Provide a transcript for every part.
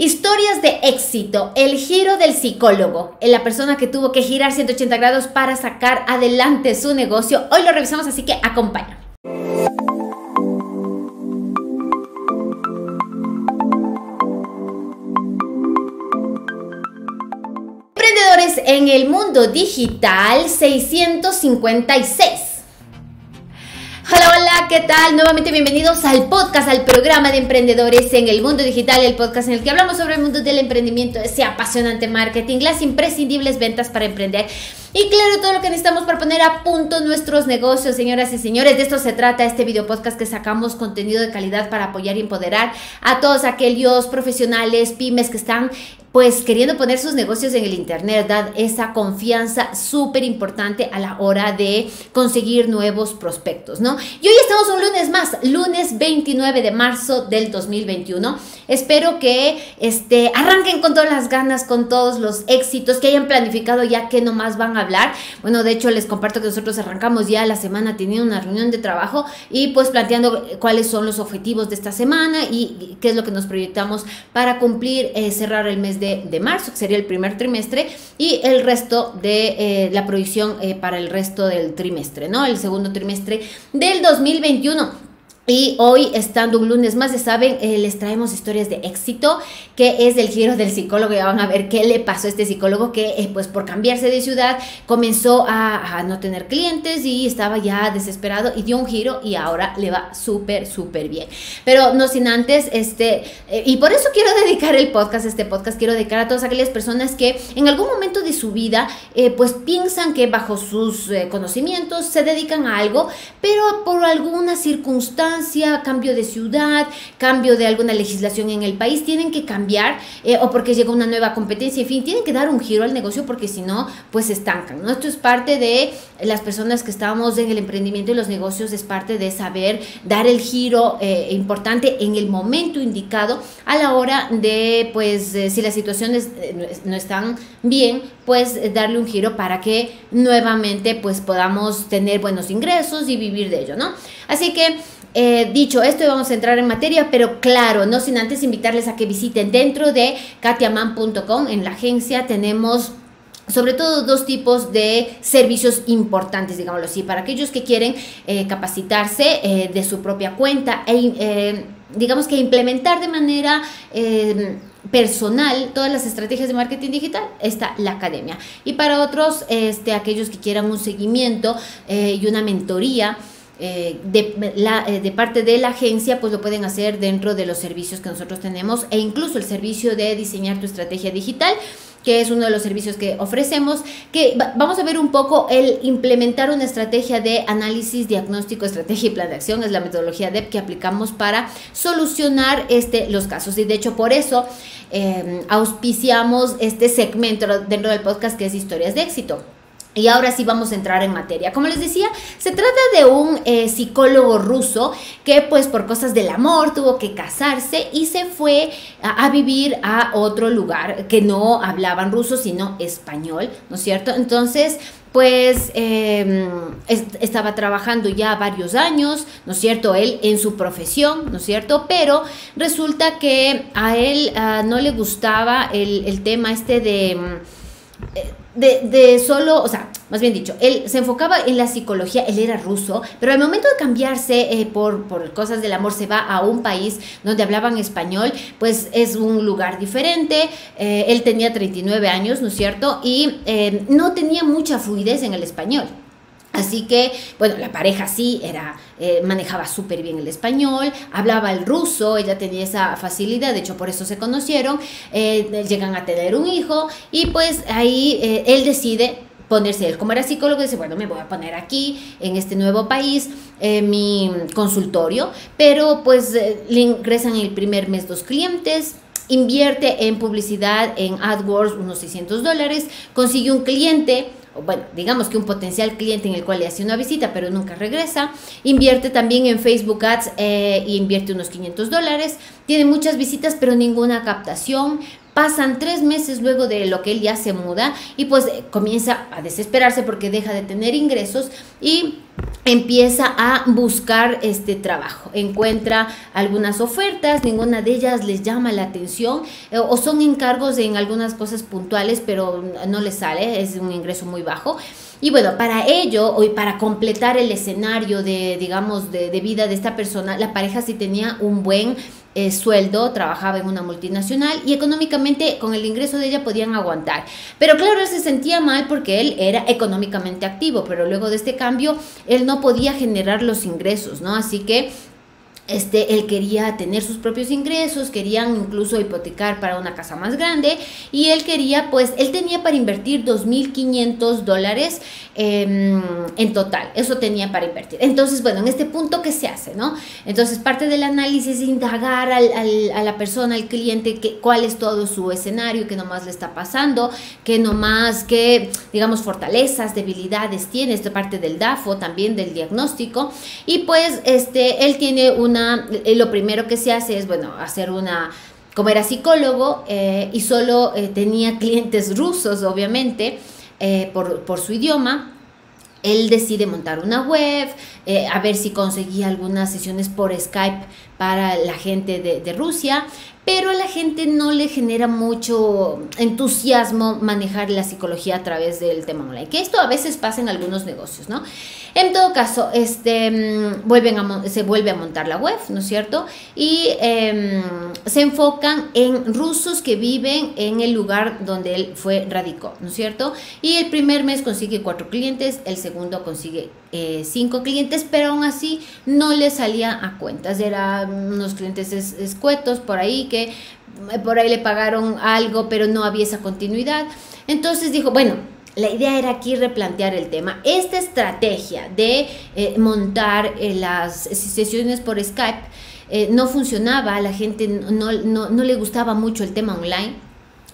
Historias de éxito, el giro del psicólogo, la persona que tuvo que girar 180 grados para sacar adelante su negocio. Hoy lo revisamos, así que acompáñame. Emprendedores en el mundo digital 656. Hola, ¿qué tal? Nuevamente bienvenidos al podcast, al programa de emprendedores en el mundo digital, el podcast en el que hablamos sobre el mundo del emprendimiento, ese apasionante marketing, las imprescindibles ventas para emprender y claro, todo lo que necesitamos para poner a punto nuestros negocios, señoras y señores. De esto se trata este video podcast, que sacamos contenido de calidad para apoyar y empoderar a todos aquellos profesionales, pymes que están pues queriendo poner sus negocios en el internet, dar esa confianza súper importante a la hora de conseguir nuevos prospectos, ¿no? Y hoy estamos un lunes más, lunes 29 de marzo del 2021. Espero que arranquen con todas las ganas, con todos los éxitos, que hayan planificado ya que nomás van a hablar. Bueno, de hecho les comparto que nosotros arrancamos ya la semana teniendo una reunión de trabajo y pues planteando cuáles son los objetivos de esta semana y qué es lo que nos proyectamos para cumplir, cerrar el mes de marzo, que sería el primer trimestre, y el resto de la proyección para el resto del trimestre, ¿no? El segundo trimestre del 2021. Y hoy, estando un lunes más, ya saben, les traemos historias de éxito, que es el giro del psicólogo. Ya van a ver qué le pasó a este psicólogo que, pues, por cambiarse de ciudad, comenzó a no tener clientes y estaba ya desesperado y dio un giro y ahora le va súper, súper bien. Pero no sin antes, y por eso quiero dedicar el podcast, quiero dedicar a todas aquellas personas que en algún momento de su vida, pues, piensan que bajo sus conocimientos se dedican a algo, pero por alguna circunstancia, cambio de ciudad, cambio de alguna legislación en el país, tienen que cambiar, o porque llega una nueva competencia, en fin, tienen que dar un giro al negocio porque si no, pues se estancan, ¿no? Esto es parte de las personas que estamos en el emprendimiento y los negocios, es parte de saber dar el giro importante en el momento indicado, a la hora de, pues, si las situaciones no están bien, pues darle un giro para que nuevamente, pues, podamos tener buenos ingresos y vivir de ello, ¿no? Así que, dicho esto, vamos a entrar en materia, pero claro, no sin antes invitarles a que visiten dentro de katiaman.com. En la agencia tenemos sobre todo dos tipos de servicios importantes, digámoslo así, para aquellos que quieren capacitarse de su propia cuenta e digamos que implementar de manera personal todas las estrategias de marketing digital. Está la academia, y para otros, aquellos que quieran un seguimiento y una mentoría de parte de la agencia, pues lo pueden hacer dentro de los servicios que nosotros tenemos, e incluso el servicio de diseñar tu estrategia digital, que es uno de los servicios que ofrecemos, que vamos a ver un poco el implementar una estrategia de análisis, diagnóstico, estrategia y plan de acción. Es la metodología DEP que aplicamos para solucionar los casos, y de hecho por eso auspiciamos este segmento dentro del podcast, que es Historias de Éxito. Y ahora sí vamos a entrar en materia. Como les decía, se trata de un psicólogo ruso que, pues, por cosas del amor tuvo que casarse y se fue a vivir a otro lugar que no hablaban ruso sino español, ¿no es cierto? Entonces, pues estaba trabajando ya varios años, ¿no es cierto?, él en su profesión, ¿no es cierto?, pero resulta que a él no le gustaba el tema de solo, o sea, más bien dicho, él se enfocaba en la psicología, él era ruso, pero al momento de cambiarse por cosas del amor, se va a un país donde hablaban español, pues es un lugar diferente. Él tenía 39 años, ¿no es cierto?, y no tenía mucha fluidez en el español. Así que, bueno, la pareja sí manejaba súper bien el español, hablaba el ruso, ella tenía esa facilidad, de hecho por eso se conocieron, llegan a tener un hijo, y pues ahí él decide ponerse, él como era psicólogo, dice, bueno, me voy a poner aquí, en este nuevo país, mi consultorio. Pero pues le ingresan el primer mes 2 clientes, invierte en publicidad en AdWords unos $600, consigue un cliente, bueno, digamos que un potencial cliente en el cual le hace una visita pero nunca regresa, invierte también en Facebook Ads y invierte unos $500, tiene muchas visitas pero ninguna captación. Pasan 3 meses luego de lo que él ya se muda y pues comienza a desesperarse porque deja de tener ingresos, y empieza a buscar este trabajo, encuentra algunas ofertas, ninguna de ellas les llama la atención o son encargos en algunas cosas puntuales, pero no les sale, es un ingreso muy bajo. Y bueno, para ello, o para completar el escenario de, digamos, de vida de esta persona, la pareja sí tenía un buen sueldo, trabajaba en una multinacional y económicamente con el ingreso de ella podían aguantar. Pero claro, él se sentía mal porque él era económicamente activo, pero luego de este cambio él no podía generar los ingresos, ¿no? Así que él quería tener sus propios ingresos, querían incluso hipotecar para una casa más grande y él quería, pues, él tenía para invertir $2,500 en total, eso tenía para invertir. Entonces, bueno, en este punto, ¿qué se hace, no? Entonces, parte del análisis es indagar a la persona, al cliente, cuál es todo su escenario, qué nomás le está pasando, qué, digamos, fortalezas, debilidades tiene. Esto es parte del DAFO, también del diagnóstico. Y pues, él tiene lo primero que se hace es, bueno, hacer una, como era psicólogo y solo tenía clientes rusos, obviamente, por su idioma, él decide montar una web, a ver si conseguía algunas sesiones por Skype para la gente de Rusia, pero a la gente no le genera mucho entusiasmo manejar la psicología a través del tema online, que esto a veces pasa en algunos negocios, ¿no? En todo caso, se vuelve a montar la web, ¿no es cierto? Y se enfocan en rusos que viven en el lugar donde él radicó, ¿no es cierto? Y el primer mes consigue 4 clientes, el segundo consigue 5 clientes, pero aún así no le salía a cuentas, eran unos clientes escuetos por ahí, que por ahí le pagaron algo, pero no había esa continuidad. Entonces dijo, bueno, la idea era aquí replantear el tema. Esta estrategia de montar las sesiones por Skype no funcionaba, a la gente no le gustaba mucho el tema online.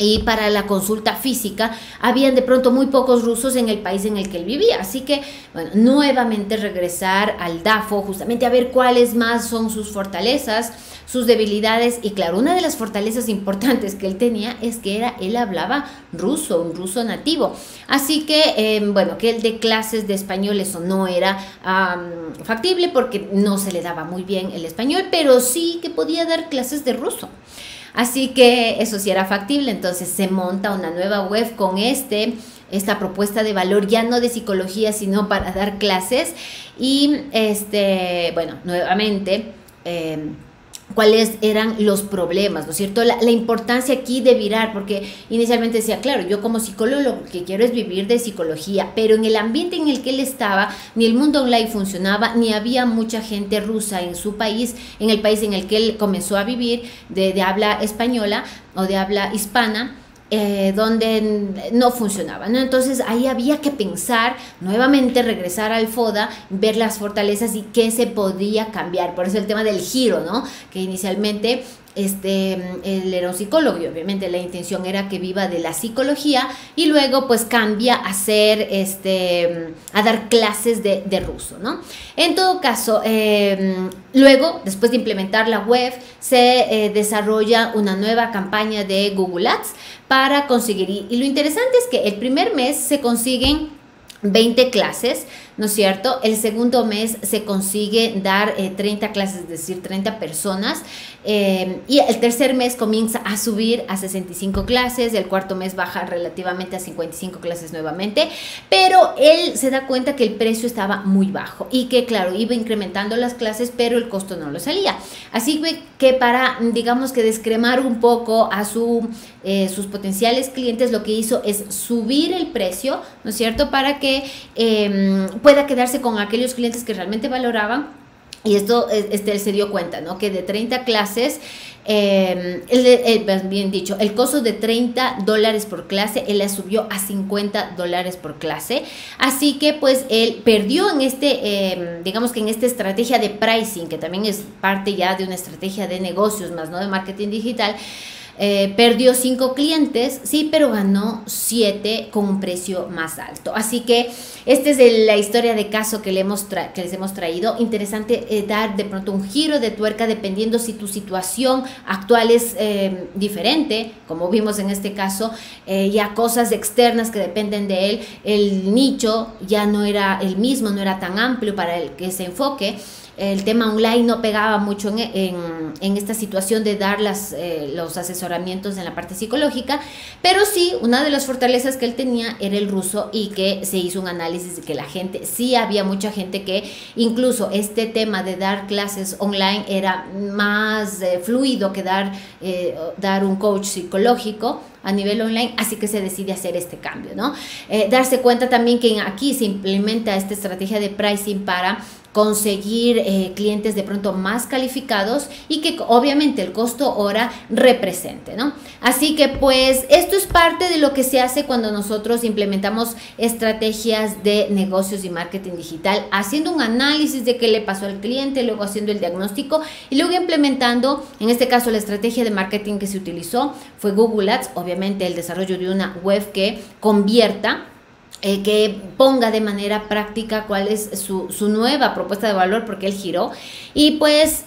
Y para la consulta física habían de pronto muy pocos rusos en el país en el que él vivía. Así que, bueno, nuevamente regresar al DAFO, justamente a ver cuáles más son sus fortalezas, sus debilidades. Y claro, una de las fortalezas importantes que él tenía es que él hablaba ruso, un ruso nativo. Así que, bueno, que él de clases de español, eso no era factible porque no se le daba muy bien el español, pero sí que podía dar clases de ruso. Así que eso sí era factible. Entonces se monta una nueva web con esta propuesta de valor, ya no de psicología, sino para dar clases. Y, bueno, nuevamente, cuáles eran los problemas, ¿no es cierto? La importancia aquí de virar, porque inicialmente decía, claro, yo como psicólogo lo que quiero es vivir de psicología, pero en el ambiente en el que él estaba, ni el mundo online funcionaba, ni había mucha gente rusa en su país, en el país en el que él comenzó a vivir, de habla española o de habla hispana, donde no funcionaba, ¿no? Entonces ahí había que pensar, nuevamente regresar al FODA, ver las fortalezas y qué se podía cambiar. Por eso el tema del giro, ¿no? Que inicialmente él era un psicólogo y obviamente la intención era que viva de la psicología y luego pues cambia a dar clases de ruso, ¿no? En todo caso, luego, después de implementar la web, se desarrolla una nueva campaña de Google Ads para conseguir, y lo interesante es que el primer mes se consiguen 20 clases, ¿no es cierto? El segundo mes se consigue dar 30 clases, es decir, 30 personas. Y el tercer mes comienza a subir a 65 clases. El cuarto mes baja relativamente a 55 clases nuevamente. Pero él se da cuenta que el precio estaba muy bajo y que, claro, iba incrementando las clases, pero el costo no lo salía. Así que para, digamos que descremar un poco a sus potenciales clientes, lo que hizo es subir el precio, ¿no es cierto? Para que pueda quedarse con aquellos clientes que realmente valoraban. Y esto él se dio cuenta, ¿no? Que de 30 clases, bien dicho, el costo de $30 por clase, él la subió a $50 por clase. Así que pues él perdió en digamos que en esta estrategia de pricing, que también es parte ya de una estrategia de negocios más, ¿no? De marketing digital. Perdió 5 clientes, sí, pero ganó 7 con un precio más alto. Así que esta es la historia de caso que, les hemos traído. Interesante dar de pronto un giro de tuerca dependiendo si tu situación actual es diferente, como vimos en este caso, ya cosas externas que dependen de él. El nicho ya no era el mismo, no era tan amplio para el que se enfoque. El tema online no pegaba mucho en esta situación de dar los asesoramientos en la parte psicológica, pero sí, una de las fortalezas que él tenía era el ruso, y que se hizo un análisis de que la gente, sí había mucha gente que incluso este tema de dar clases online era más fluido que dar un coach psicológico a nivel online, así que se decide hacer este cambio, ¿no? Darse cuenta también que aquí se implementa esta estrategia de pricing para conseguir clientes de pronto más calificados y que obviamente el costo hora represente, ¿no? Así que pues esto es parte de lo que se hace cuando nosotros implementamos estrategias de negocios y marketing digital, haciendo un análisis de qué le pasó al cliente, luego haciendo el diagnóstico y luego implementando, en este caso la estrategia de marketing que se utilizó fue Google Ads, obviamente el desarrollo de una web que convierta, que ponga de manera práctica cuál es su nueva propuesta de valor, porque él giró, y pues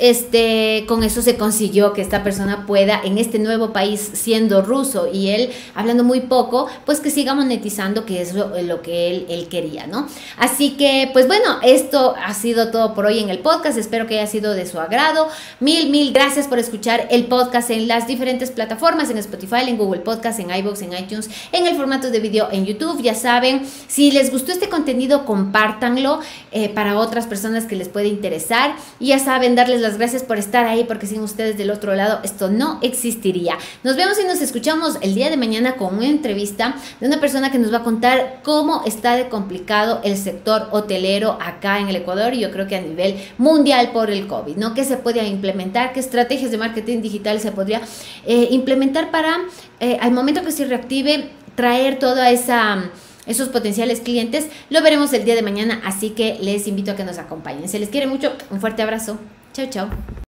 con eso se consiguió que esta persona pueda, en este nuevo país, siendo ruso y él hablando muy poco, pues que siga monetizando, que es lo que él quería, ¿no? Así que pues bueno, esto ha sido todo por hoy en el podcast. Espero que haya sido de su agrado. Mil gracias por escuchar el podcast en las diferentes plataformas, en Spotify, en Google Podcast, en Ivoox, en iTunes, en el formato de video en YouTube. Ya saben, si les gustó este contenido, compártanlo para otras personas que les puede interesar. Y ya saben, darles las gracias por estar ahí, porque sin ustedes del otro lado esto no existiría. Nos vemos y nos escuchamos el día de mañana con una entrevista de una persona que nos va a contar cómo está de complicado el sector hotelero acá en el Ecuador, y yo creo que a nivel mundial, por el COVID, ¿no? ¿Qué se podía implementar? ¿Qué estrategias de marketing digital se podría implementar para, al momento que se reactive, traer toda esos potenciales clientes? Lo veremos el día de mañana, así que les invito a que nos acompañen. Se les quiere mucho, un fuerte abrazo. Chao, chao.